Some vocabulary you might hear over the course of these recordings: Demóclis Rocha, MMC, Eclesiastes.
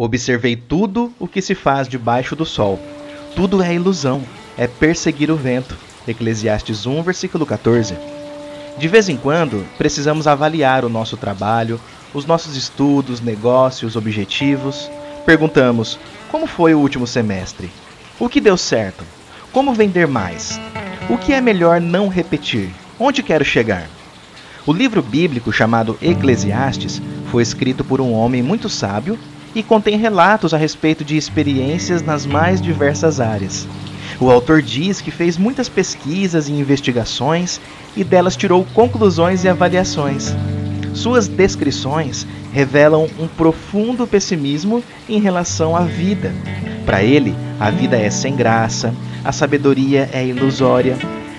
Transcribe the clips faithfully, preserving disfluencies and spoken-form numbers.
Observei tudo o que se faz debaixo do sol. Tudo é ilusão, é perseguir o vento. Eclesiastes um, versículo quatorze. De vez em quando, precisamos avaliar o nosso trabalho, os nossos estudos, negócios, objetivos. Perguntamos, como foi o último semestre? O que deu certo? Como vender mais? O que é melhor não repetir? Onde quero chegar? O livro bíblico chamado Eclesiastes foi escrito por um homem muito sábio e contém relatos a respeito de experiências nas mais diversas áreas. O autor diz que fez muitas pesquisas e investigações e delas tirou conclusões e avaliações. Suas descrições revelam um profundo pessimismo em relação à vida. Para ele, a vida é sem graça, a sabedoria é ilusória,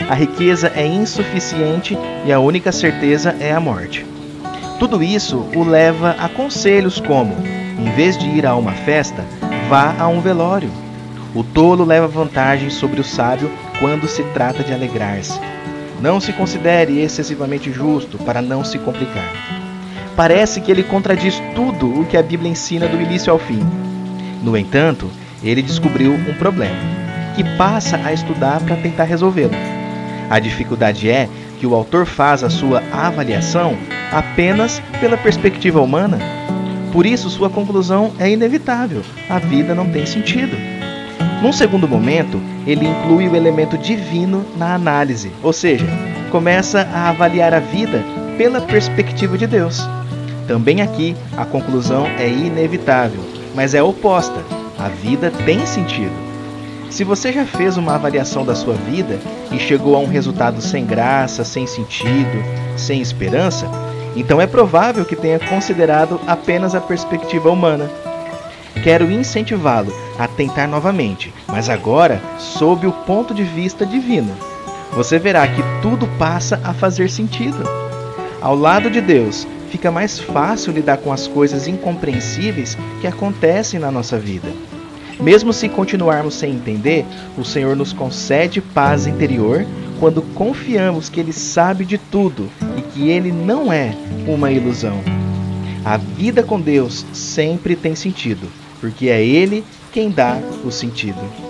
a riqueza é insuficiente e a única certeza é a morte. Tudo isso o leva a conselhos como, em vez de ir a uma festa, vá a um velório. O tolo leva vantagem sobre o sábio quando se trata de alegrar-se. Não se considere excessivamente justo para não se complicar. Parece que ele contradiz tudo o que a Bíblia ensina do início ao fim. No entanto, ele descobriu um problema, que passa a estudar para tentar resolvê-lo. A dificuldade é que o autor faz a sua avaliação apenas pela perspectiva humana. Por isso, sua conclusão é inevitável. A vida não tem sentido. Num segundo momento, ele inclui o elemento divino na análise, ou seja, começa a avaliar a vida pela perspectiva de Deus. Também aqui, a conclusão é inevitável, mas é oposta. A vida tem sentido. Se você já fez uma avaliação da sua vida e chegou a um resultado sem graça, sem sentido, sem esperança, então é provável que tenha considerado apenas a perspectiva humana. Quero incentivá-lo a tentar novamente, mas agora sob o ponto de vista divino. Você verá que tudo passa a fazer sentido. Ao lado de Deus, fica mais fácil lidar com as coisas incompreensíveis que acontecem na nossa vida. Mesmo se continuarmos sem entender, o Senhor nos concede paz interior quando confiamos que Ele sabe de tudo e que Ele não é uma ilusão. A vida com Deus sempre tem sentido, porque é Ele quem dá o sentido.